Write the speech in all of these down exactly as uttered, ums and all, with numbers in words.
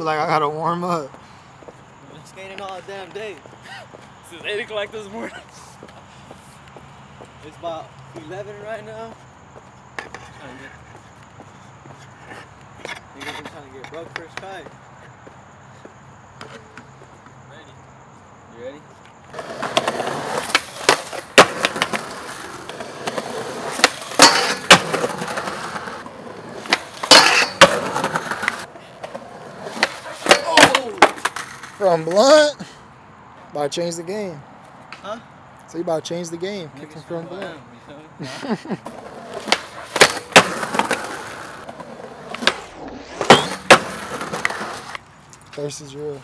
but like I gotta warm up. I've been skating all damn day. Since eight o'clock this morning. It's about eleven right now. I'm trying to get, I think I'm trying to get broke first try. Ready? You ready? From blunt, about to change the game. Huh? So you about to change the game, kicking from blunt. Thirst is real.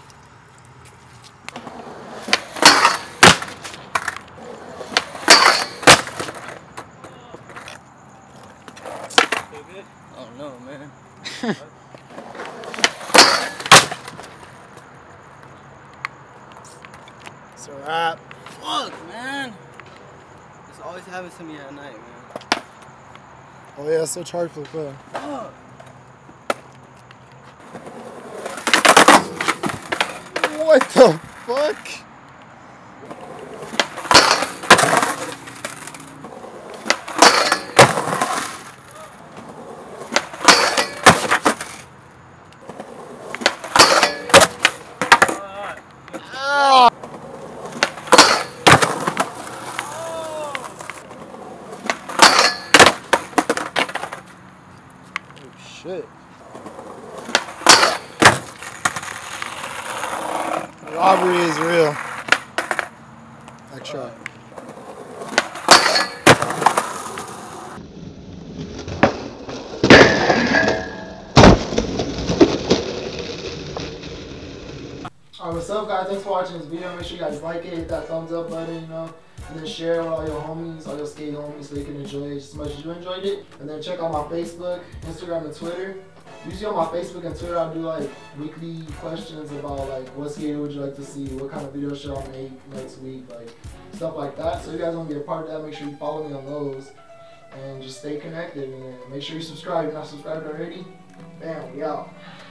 Oh no, man. It's a wrap. Fuck, man. This always happens to me at night, man. Oh yeah, it's so charged for the play. Fuck. What the fuck? Shit. Robbery is real. I try. Alright, what's up guys? Thanks for watching this video. Make sure you guys like it, hit that thumbs up button, you know. And then share it with all your homies, all your skate homies, so they can enjoy it just as much as you enjoyed it. And then check out my Facebook, Instagram, and Twitter. Usually on my Facebook and Twitter, I do like weekly questions about like what skater would you like to see, what kind of video should I make next week, like stuff like that. So if you guys want to be a part of that, make sure you follow me on those and just stay connected. And make sure you subscribe if you're not subscribed already. Bam, we out.